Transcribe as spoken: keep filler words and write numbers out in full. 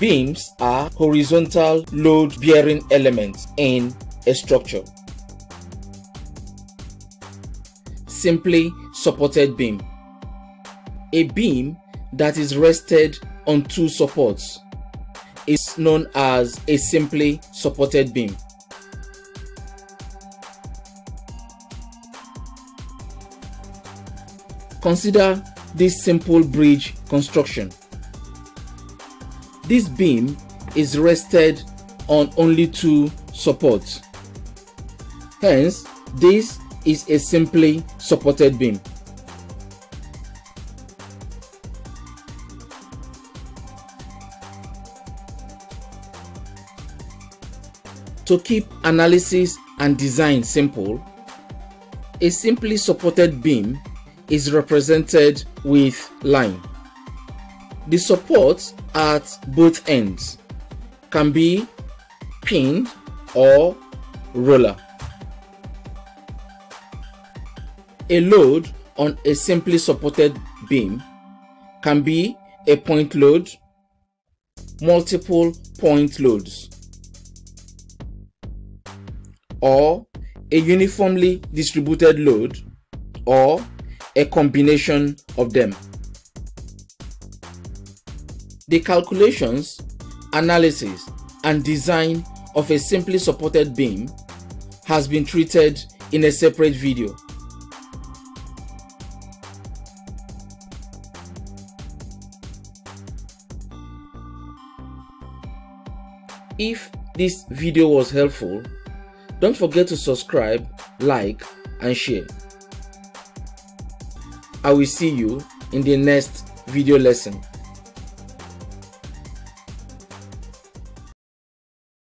Beams are horizontal load-bearing elements in a structure. Simply supported beam. A beam that is rested on two supports is known as a simply supported beam. Consider this simple bridge construction. This beam is rested on only two supports. Hence, this is a simply supported beam. To keep analysis and design simple, a simply supported beam is represented with line. The supports at both ends can be pinned or roller. A load on a simply supported beam can be a point load, multiple point loads, or a uniformly distributed load, or a combination of them. The calculations, analysis, and design of a simply supported beam has been treated in a separate video. If this video was helpful, don't forget to subscribe, like, and share. I will see you in the next video lesson.